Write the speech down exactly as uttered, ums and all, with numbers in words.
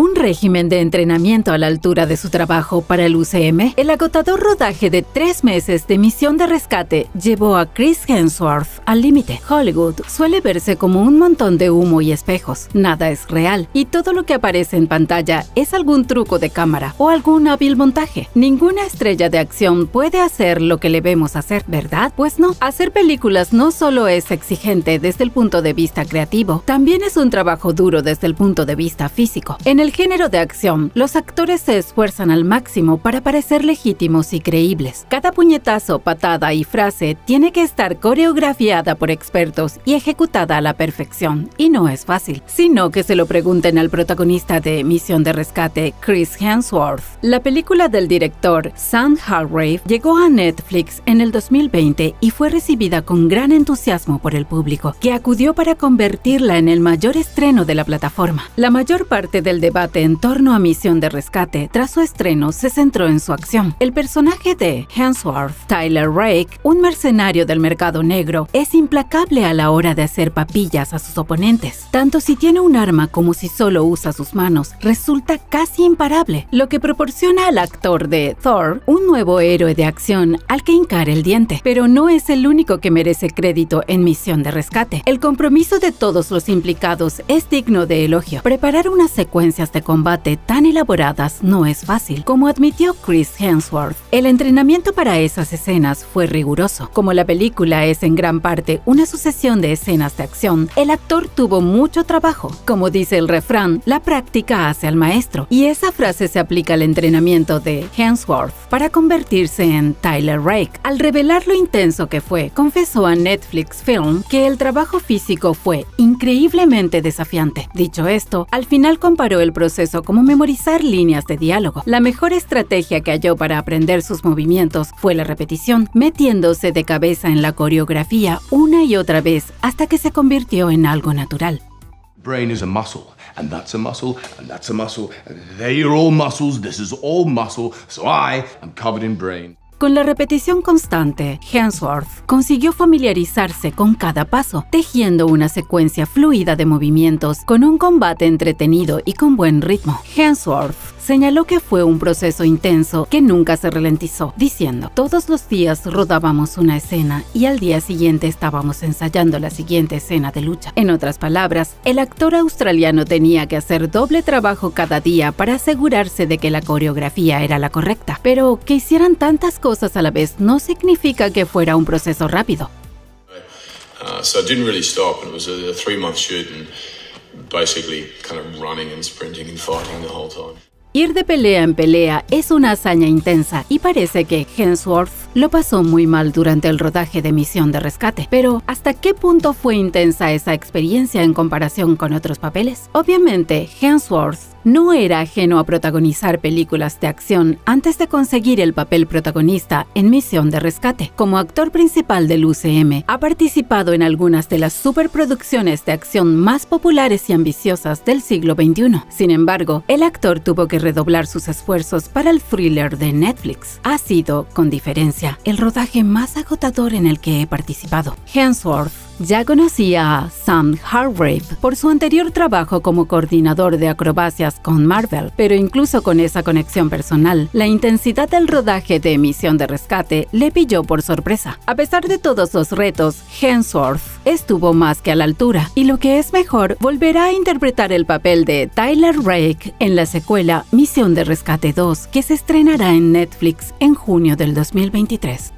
un régimen de entrenamiento a la altura de su trabajo para el U C M, el agotador rodaje de tres meses de Misión de Rescate llevó a Chris Hemsworth al límite. Hollywood suele verse como un montón de humo y espejos. Nada es real y todo lo que aparece en pantalla es algún truco de cámara o algún hábil montaje. Ninguna estrella de acción puede hacer lo que le vemos hacer, ¿verdad? Pues no. Hacer películas no solo es exigente desde el punto de vista creativo, también es un trabajo duro desde el punto de vista físico. En el género de acción, los actores se esfuerzan al máximo para parecer legítimos y creíbles. Cada puñetazo, patada y frase tiene que estar coreografiada por expertos y ejecutada a la perfección, y no es fácil. Sino que se lo pregunten al protagonista de Misión de Rescate, Chris Hemsworth. La película del director Sam Hargrave llegó a Netflix en el dos mil veinte y fue recibida con gran entusiasmo por el público, que acudió para convertirla en el mayor estreno de la plataforma. La mayor parte del debate en torno a Misión de Rescate tras su estreno se centró en su acción. El personaje de Hemsworth, Tyler Rake, un mercenario del mercado negro, es implacable a la hora de hacer papillas a sus oponentes. Tanto si tiene un arma como si solo usa sus manos, resulta casi imparable, lo que proporciona al actor de Thor un nuevo héroe de acción al que hincar el diente. Pero no es el único que merece crédito en Misión de Rescate. El compromiso de todos los implicados es digno de elogio. Preparar unas secuencias de combate tan elaboradas no es fácil, como admitió Chris Hemsworth. El entrenamiento para esas escenas fue riguroso. Como la película es en gran parte una sucesión de escenas de acción, el actor tuvo mucho trabajo. Como dice el refrán, la práctica hace al maestro, y esa frase se aplica al entrenamiento de Hemsworth para convertirse en Tyler Rake. Al revelar lo intenso que fue, confesó a Netflix Film que el trabajo físico fue increíblemente desafiante. Dicho esto, al final comparó el proceso como memorizar líneas de diálogo. La mejor estrategia que halló para aprender sus movimientos fue la repetición, metiéndose de cabeza en la coreografía una y otra vez hasta que se convirtió en algo natural. Brain is a muscle, and that's a muscle, and that's a muscle, and they are all muscles, this is all muscle, so I am covered in brain. Con la repetición constante, Hemsworth consiguió familiarizarse con cada paso, tejiendo una secuencia fluida de movimientos con un combate entretenido y con buen ritmo. Hemsworth señaló que fue un proceso intenso que nunca se ralentizó, diciendo: todos los días rodábamos una escena y al día siguiente estábamos ensayando la siguiente escena de lucha. En otras palabras, el actor australiano tenía que hacer doble trabajo cada día para asegurarse de que la coreografía era la correcta, pero que hicieran tantas cosas cosas a la vez no significa que fuera un proceso rápido. Uh, so I didn't really stop. It was a, a three-month shoot and basically kind of running and sprinting and fighting the whole time. Ir de pelea en pelea es una hazaña intensa y parece que Hemsworth lo pasó muy mal durante el rodaje de Misión de Rescate. Pero, ¿hasta qué punto fue intensa esa experiencia en comparación con otros papeles? Obviamente, Hemsworth no era ajeno a protagonizar películas de acción antes de conseguir el papel protagonista en Misión de Rescate. Como actor principal del U C M, ha participado en algunas de las superproducciones de acción más populares y ambiciosas del siglo veintiuno. Sin embargo, el actor tuvo que redoblar sus esfuerzos para el thriller de Netflix. Ha sido, con diferencia, el rodaje más agotador en el que he participado. Hemsworth ya conocía a Sam Hargrave por su anterior trabajo como coordinador de acrobacias con Marvel, pero incluso con esa conexión personal, la intensidad del rodaje de Misión de Rescate le pilló por sorpresa. A pesar de todos los retos, Hemsworth estuvo más que a la altura, y lo que es mejor, volverá a interpretar el papel de Tyler Rake en la secuela Misión de Rescate dos, que se estrenará en Netflix en junio del dos mil veintitrés.